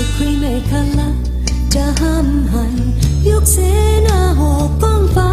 สุขรีเมฆละจะห้ามหันยกเสนาหอกกองฟ้า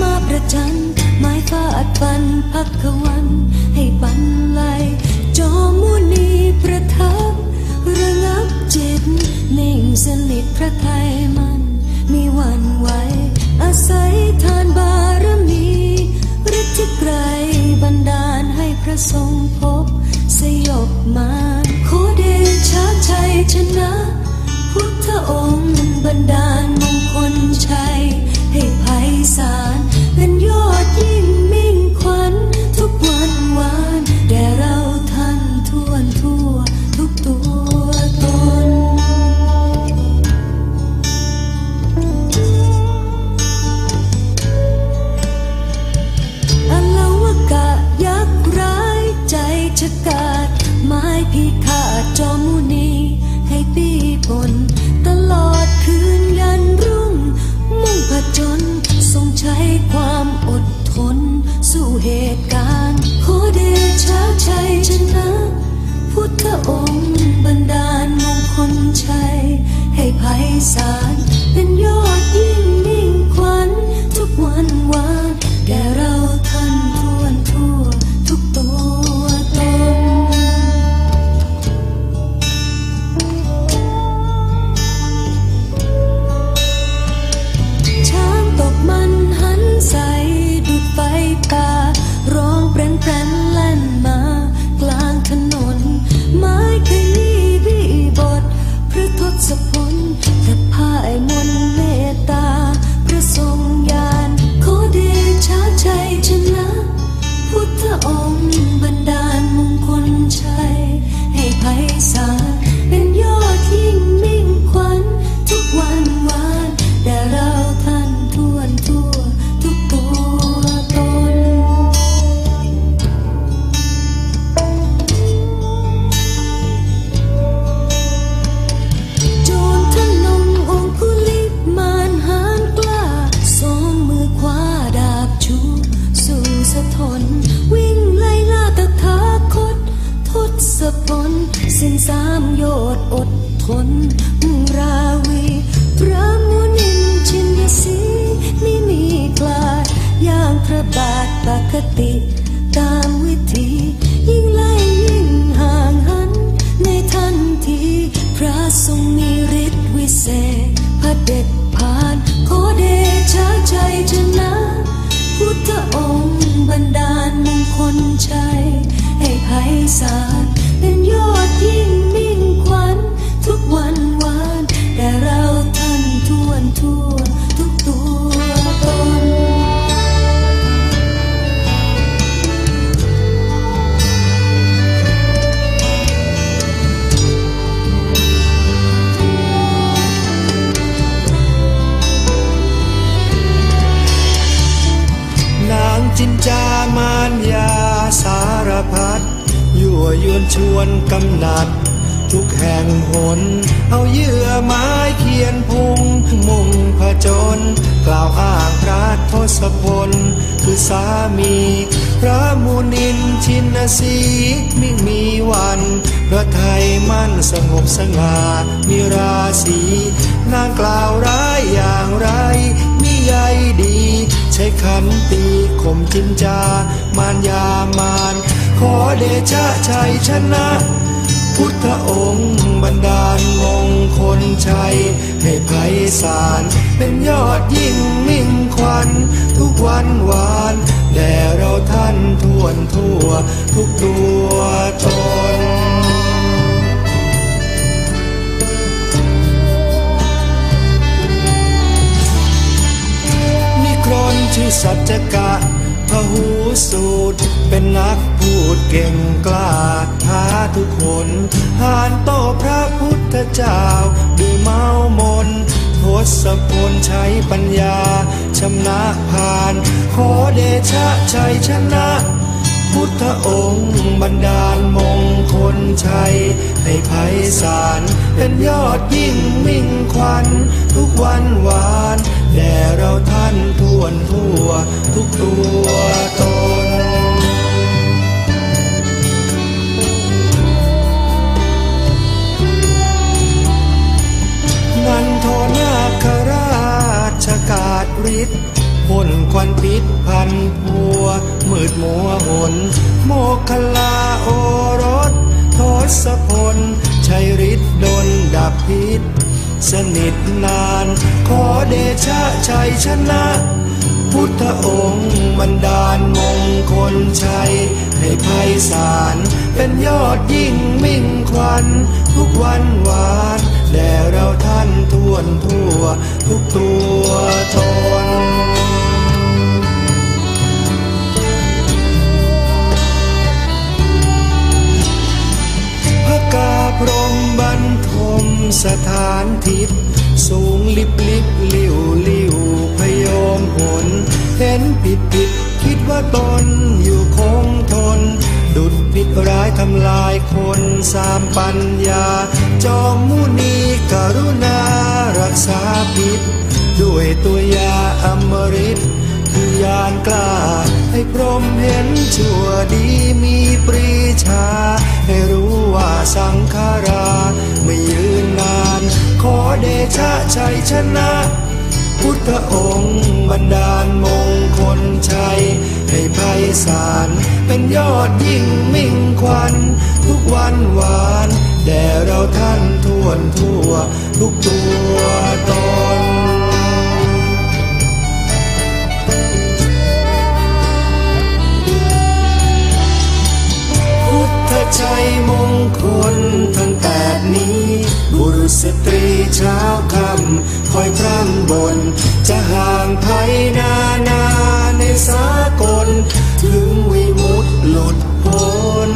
มาประจันไม้ฟาดฟันพักวันให้ปันไหลจอมุนีประทับระงับจิตนิ่งสนิทพระทัยมันมีวันไหวอาศัยทานบารมีฤทธิไกรบันดาลให้พระทรงพบสยบมารขอเดชะชัยชนะพุทธองค์บันดาลมงคลชัยให้ไพศาลเป็นยอดยิ่งมิ่งขวัญทุกวันวานแด่เราท่านทั่วทั่วทุกตัวตนอลาวกะยักษ์ร้ายใจฉกาจไม้พิฆาตจอมุนีให้ปีพลตลอดคืนยันรุ่งมุ่งผจญทรงใช้ความอดทนสู่เหตุการณ์ขอเดชะชัยชนะพุทธองค์บันดาลมงคลชัยให้ไพศาลเป็นยอดยิ่งมิ่งขวัญทุกวันวานแก่เราท่านทั่วทั่วทุกตัวตนช้างตกมันหันใสดุจไฟป่าร้องเปรนเปรนแล่นมากลางถนนไม้ขยี้บีบดพระทศพลแต่พ่ายมนต์เมตตาพระทรงยานขอเดชะชัยชนะพุทธองค์บันดาลมงคลชัยให้ไพศาลเป็นยอดยิ่งมิ่งขวัญทุกวันวานแต่เราท่านทั่วทั่วทุกตัวตนโจรทะนงองคุลิมานหานกล้าสองมือคว้าดาบชูสู่สะทนวิ่งไล่ล่าตถาคตทศพลสิ้นสามโยชน์อดทนมุ่งราวีพระมุนินชินสีไม่มีกลาดย่างพระบาทปกติตามวิธียิ่งไล่ยิ่งห่างหันในทันทีพระทรงมีฤทธิ์วิเศษพระเด็ดผ่านขอเดชะชัยชนะพุทธองค์บันดาลมงคลชัยให้ไพศาลเป็นยอดยิ่งมิ่งขวัญทุกวันวานแต่เราท่านทั่วทั่วทุกตัวตนจินจามารยาสารพัดยั่วยวนชวนกำหนัดทุกแห่งหนเอาเยื่อไม้เขียนพุงมุ่งผจญกล่าวอ้างพระทศพลคือสามีพระมุนินชินสีไม่มีวันพระไทยมั่นสงบสง่ามีราศีนางกล่าวร้ายอย่างไรมิใยดีใช้ขันตีข่มจินจามารยามารขอเดชะชัยชนะพุทธองค์บันดาลมงคลชัยให้ไพศาลเป็นยอดยิ่งมิ่งขวัญทุกวันวานแด่เราท่านทั่วทั่วทุกตัวตนชื่อสัจจกะพหูสูตรเป็นนักพูดเก่งกล้าท้าทุกคนห่านโตพระพุทธเจ้าด้วยเมามนทศพลใช้ปัญญาชำนาญผ่านขอเดชะชัยชนะพุทธองค์บันดาลมงคลชัยให้ไพศาลเป็นยอดยิ่งมิ่งขวัญทุกวันวานแด่เราท่านทั่วทั่วทุกตัวตน นควันพิษพันพัวมืดมัวหนโมคลาโอรสทศพลชัยฤทธิ์ดลดับพิษสนิทนานขอเดชะชัยชนะพุทธองค์บันดาลมงคลชัยให้ไพศาลเป็นยอดยิ่งมิ่งขวัญทุกวันวานแด่เราท่านทวนทั่วทุกตัวตนกาพรมบันทมสถานทิพย์สูงลิบลิบลิ่วลิ่วพยมหนเห็นผิดผิดคิดว่าตนอยู่คงทนดุจพิษร้ายทำลายคนสามปัญญาจอมมุนีกรุณารักษาพิษด้วยตัวยาอมฤตคือยานกล้าให้พรหมเห็นชั่วดีมีปรีชาให้รู้ว่าสังขาราไม่ยืนนานขอเดชะชัยชนะพุทธองค์บันดาลมงคลชัยให้ไพศาลเป็นยอดยิ่งมิ่งขวัญทุกวันวานแด่เราท่านทวนทั่วทุกตัวตนชัยมงคลทั้งแปดนี้บุรุษสตรีเช้าค่ำคอยพร่ำบ่นจะห่างไกลนานาในสากลถึงวิมุตติหลุดพ้น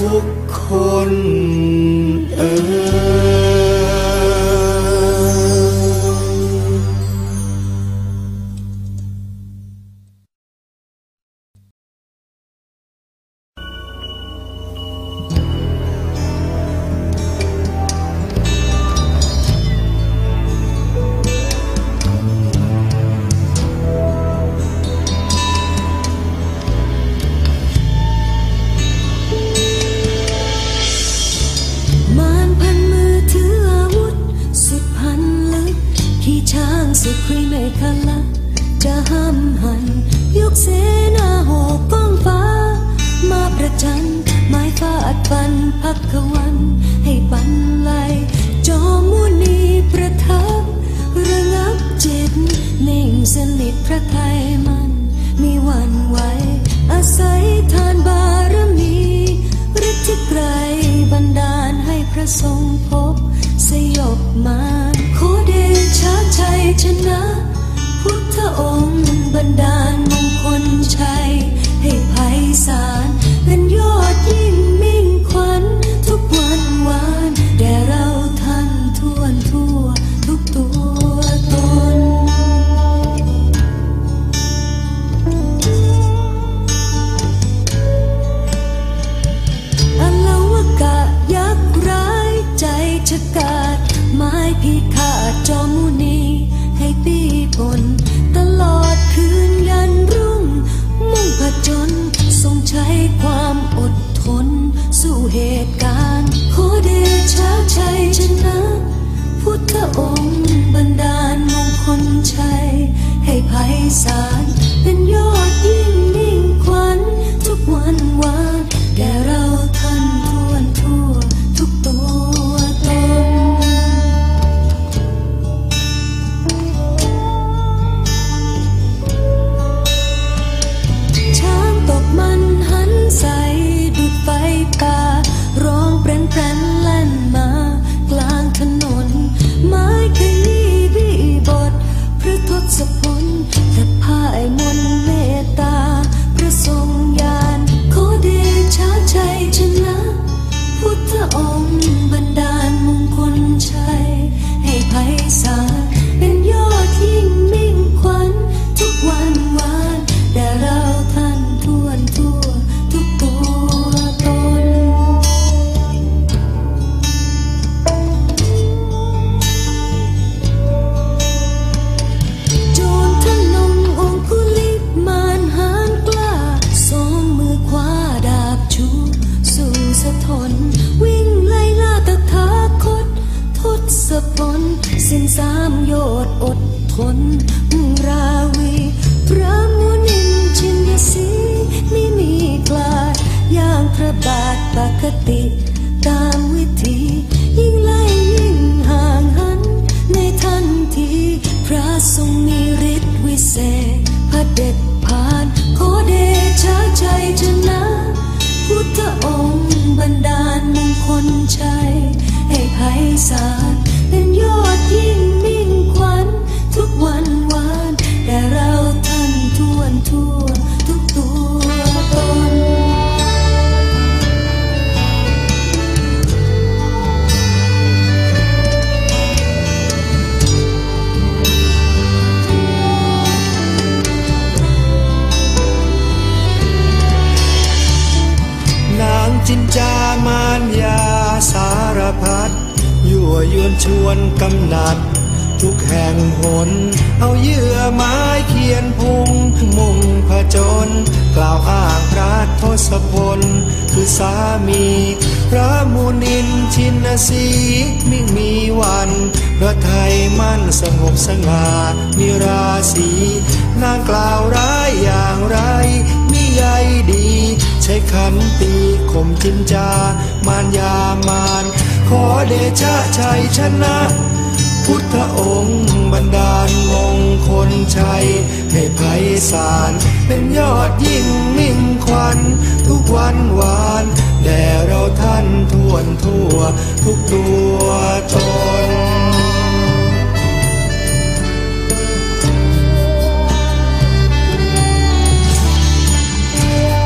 ทุกคน สิ้นสามโยชน์อดทนราวีพระมุนินชินยศรีไม่มีกลายย่างพระบาทปกติตามวิธียิ่งไล่ยิ่งห่างหันในทันทีพระทรงมีฤทธิ์วิเศษพระเด็ดผ่านขอเดชะใจชนะพุทธองค์บันดาลมงคลชัยให้ไพศาลเป็นยอดยิ่งมิ่งขวัญทุกวันวานแต่เราท่านทวนทั่วทุกตัวตนนางจินจามารยาสารพัดยั่วยวนชวนกำหนัดทุกแห่งหนเอาเยื่อไม้เขียนพุงมุ่งผจญกล่าวอ้างพระทศพลคือสามีพระมุนินชินศรีไม่มีวันพระไทยมั่นสงบสง่ามีราศีนางกล่าวร้ายอย่างไรมิใยดีใช้ขันตีข่มจินจามารยามารขอเดชะชัยชนะพุทธองค์บันดาลมงคลชัยให้ไพศาลเป็นยอดยิ่งมิ่งขวัญทุกวันวานแด่เราท่านทวนทั่วทุกตัวตน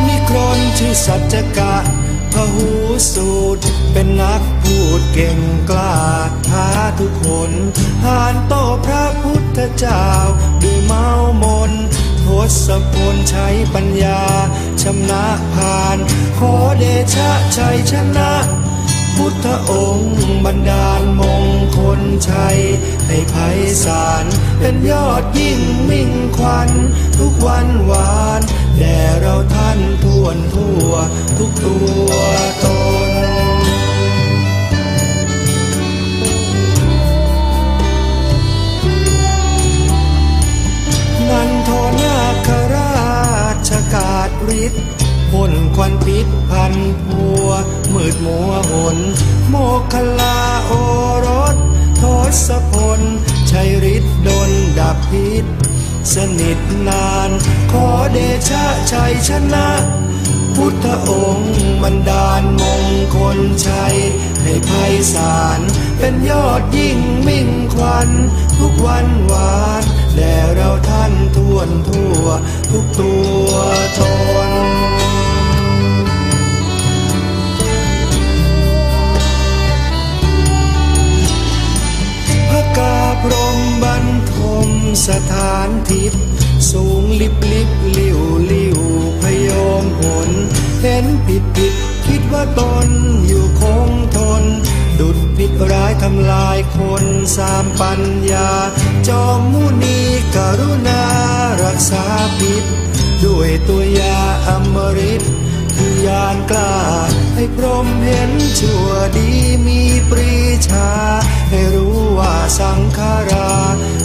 นิกรนชื่อสัจจกะพหูสูตรเป็นนักพูดเก่งกล้าท้าทุกคนอ่านโตพระพุทธเจ้าด้วยเมามนทศพลใช้ปัญญาชำนาญผ่านขอเดชะชัยชนะพุทธองค์บันดาลมงคลชัยให้ไพศาลเป็นยอดยิ่งมิ่งขวัญทุกวันวานแด่เราท่านทวนทั่วทุกตัวตนนันทนาคราชกาจฤทธิ์พ่นควันพิษพันพัวมืดมัวหนโมคลาโอรสทศพลชัยฤทธิ์ดลดับพิษสนิทนานขอเดชะชัยชนะพุทธองค์บันดาลมงคลชัยให้ไพศาลเป็นยอดยิ่งมิ่งขวัญทุกวันวานแด่เราท่านทวนทั่วทุกตัวตนกาพรมบันทมสถานทิพย์สูงลิบลิบลิ่วลิ่วพยองหนเห็นผิดผิดคิดว่าตนอยู่คงทนดุดผิดร้ายทำลายคนสามปัญญาจอมมุนีกรุณารักษาผิดด้วยตัวยาอมฤตคือยานกล้าให้พรหมเห็นชั่วดีมีปรีชาให้รู้ว่าสังขารา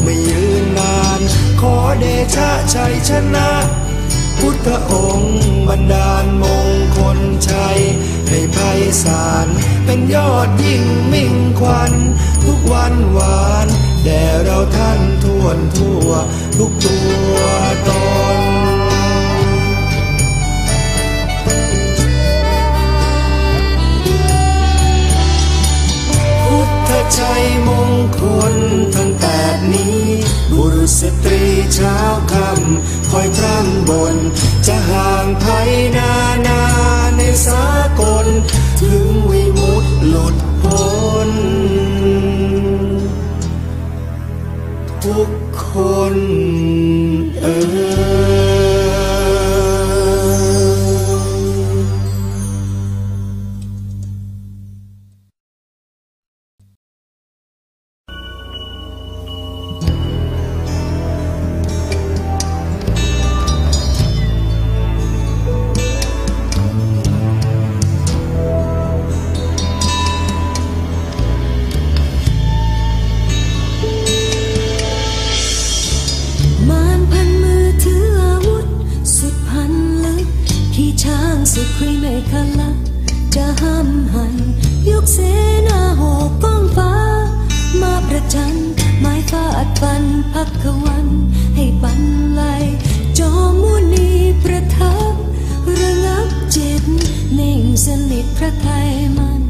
ไม่ยืนนานขอเดชะชัยชนะพุทธองค์บันดาลมงคลชัยให้ไพศาลเป็นยอดยิ่งมิ่งขวัญทุกวันวานแด่เราท่านทวนทั่วทุกตัวตนชัยมงคลทั้งแปดนี้บุรุษสตรีเช้าค่ำคอยพร่ำบ่นจะห่างไพนานาในสากลถึงวิมุตติหลุดพ้นทุกคน ยกเสนาหอกก้องฟ้ามาประจันไม้ฟาดฟันพักขวันให้ปันไหลจอมุนีประทับระงับจิตนิ่งสนิทพระทัยมัน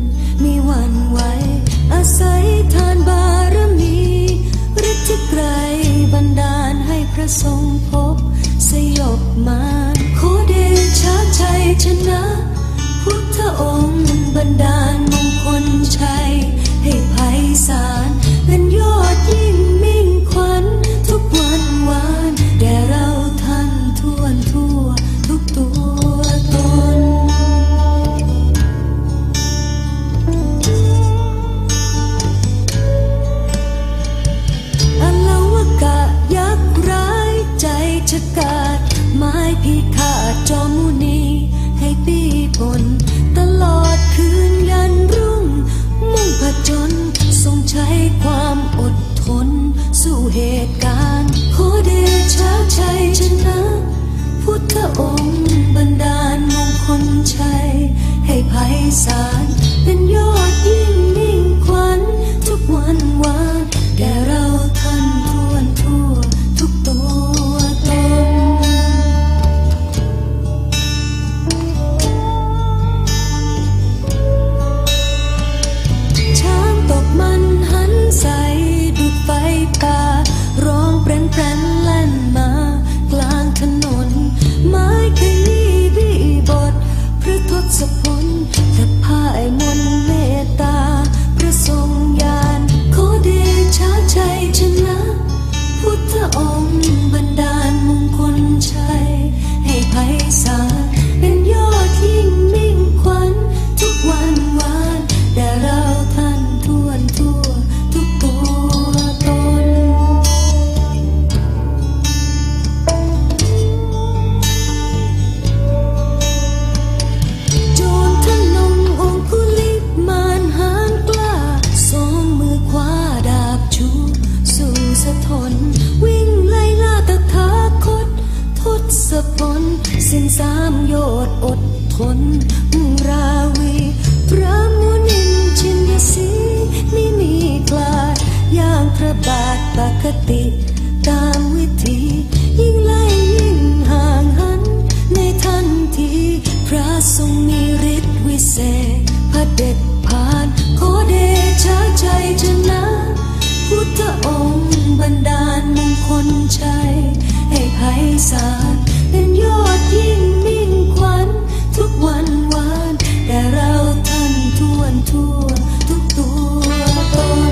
มีวันไหวอาศัยทานบารมีฤทธิไกรบันดาลให้พระทรงพบสยบมารขอเดชะชัยชนะพุทธองค์บันดาลมงคลชัยให้ไพศาลเป็นยอดยิ่งมิ่งขวัญทุกวันวานแด่เราท่านทั่วทั่วทุกตัวตนอลวกะยักษ์ร้ายใจฉกาจไม้พิฆาตจอมุนีให้ปีปนตลอดคืนยันรุ่งมุ่งผจญทรงใช้ความอดทนสู่เหตุการณ์ขอเดชะชัยชนะพุทธองค์บันดาลมงคลชัยให้ไพศาลเป็นยอดยิ่งมิ่งขวัญทุกวันวานแด่เราท่านทั่วทั่วทุกตัวตนช้างตกมันหันใสดุจไฟป่าร้องเปรนเปรนแล่นมากลางถนนไม้ขยี้บีบดพระทศพลแต่พ่ายมนเมตตาพระทรงยานขอเดชะชัยชนะพุทธองค์บันดาลมงคลชัยให้ไพศาลเป็นยอดยิ่งมิ่งขวัญทุกวันวานแต่เราท่านทั่วทั่วทุกตัวตนโจรทั้งนงองคุลิมานหานกล้าสองมือคว้าดาบชูสู่สะทนวิ่งไล่ล่าตถาคตทศพลสิ้นสามโยชน์อดทนมุ่งราวีพระมุนินชินสีไม่มีกลาดย่างพระบาทปกติตามวิธียิ่งไล่ยิ่งห่างหันในทันทีพระทรงมีฤทธิ์วิเศษพระเด็ดผ่านขอเดชะชัยชนะพุทธองค์บันดาลมงคลชัยให้ไพศาลเป็นยอดยิ่งมิ่งขวัญทุกวันวานแต่เราท่านทั่วทั่วทุกตัวตน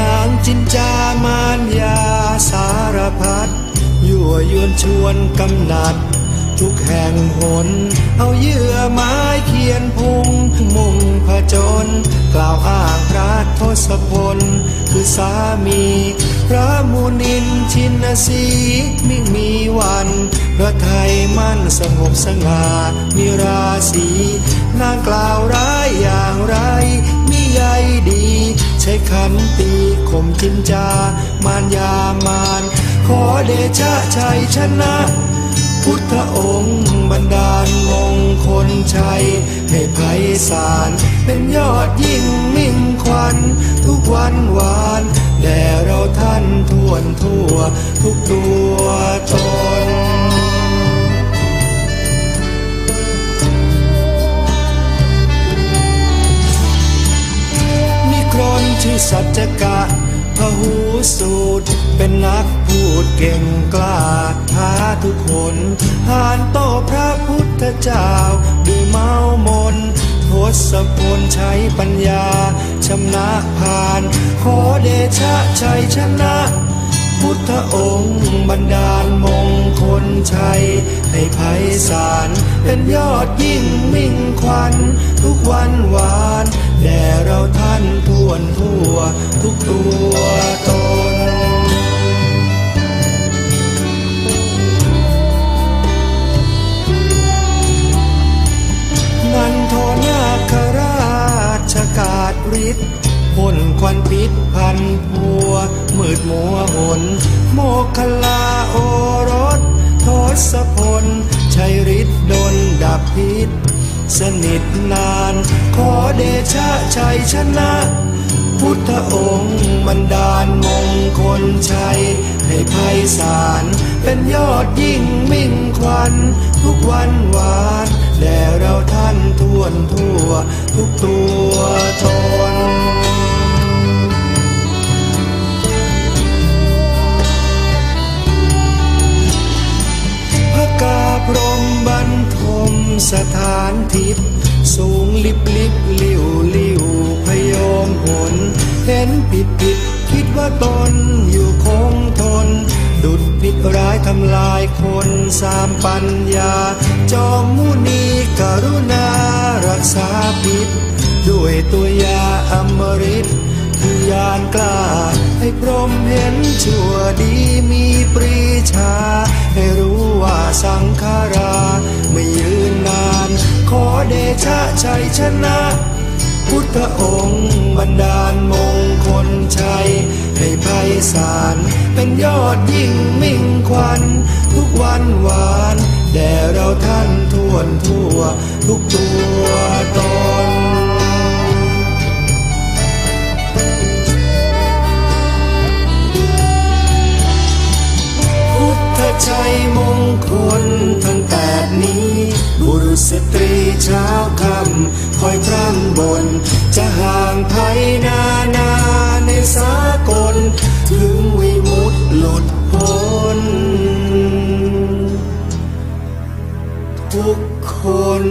นางจินจามารยาสารพัดยั่วยวนชวนกำหนัดทุกแห่งหนเอาเยื่อไม้เขียนพุงมุ่งผจญกล่าวอ้างพระทศพลคือสามีพระมุนินชินสีไม่มีวันพระไทยมั่นสงบสง่ามีราศีนางกล่าวร้ายอย่างไรมิใยดีใช้ขันตีข่มจินจามารยามารขอเดชะชัยชนะพุทธองค์บันดาลมงคลชัยให้ไพศาลเป็นยอดยิ่งมิ่งขวัญทุกวันวานแด่เราท่านทั่วทั่วทุกตัวตนนิครนชื่อสัจจกะพหูสูตรเป็นนักพูดเก่งกล้าท้าทุกคนห่านโตพระพุทธเจ้าด้วยเมามนทศพลใช้ปัญญาชำนะผ่านขอเดชะชัยชนะพุทธองค์บันดาลมงคลชัยให้ไพศาลเป็นยอดยิ่งมิ่งขวัญทุกวันวานแด่เราท่านทั่วทั่วทุกตัวตนนันทนาคราช โมคคัลลาโอรสทศพลชัยฤทธิ์ดลดับพิษสนิทนานขอเดชะชัยชนะพุทธองค์บันดาลมงคลชัยให้ไพศาลเป็นยอดยิ่งมิ่งขวัญทุกวันวานแด่เราท่านทั่วทั่วทุกตัวตนกาพรมบันทมสถานทิพย์สูงลิบลิบลิ่วลิ่วพยมหนเห็นผิดผิดคิดว่าตนอยู่คงทนดุจพิษร้ายทำลายคนสามปัญญาจอมมุนีกรุณารักษาพิษด้วยตัวยาอมฤตคือยานกล้าให้พรหมเห็นชั่วดีมีปรีชาให้รู้ว่าสังขาราไม่ยืนนานขอเดชะชัยชนะพุทธองค์บันดาลมงคลชัยให้ไพศาลเป็นยอดยิ่งมิ่งขวัญทุกวันวานแด่เราท่านทั่วทั่วทุกตัวตนชัยมงคลทั้งแปดนี้บุรุษสตรีเช้าค่ำคอยพร่ำบ่นจะห่างไกลนานาในสากลถึงวิมุตติหลุดพ้นทุกคน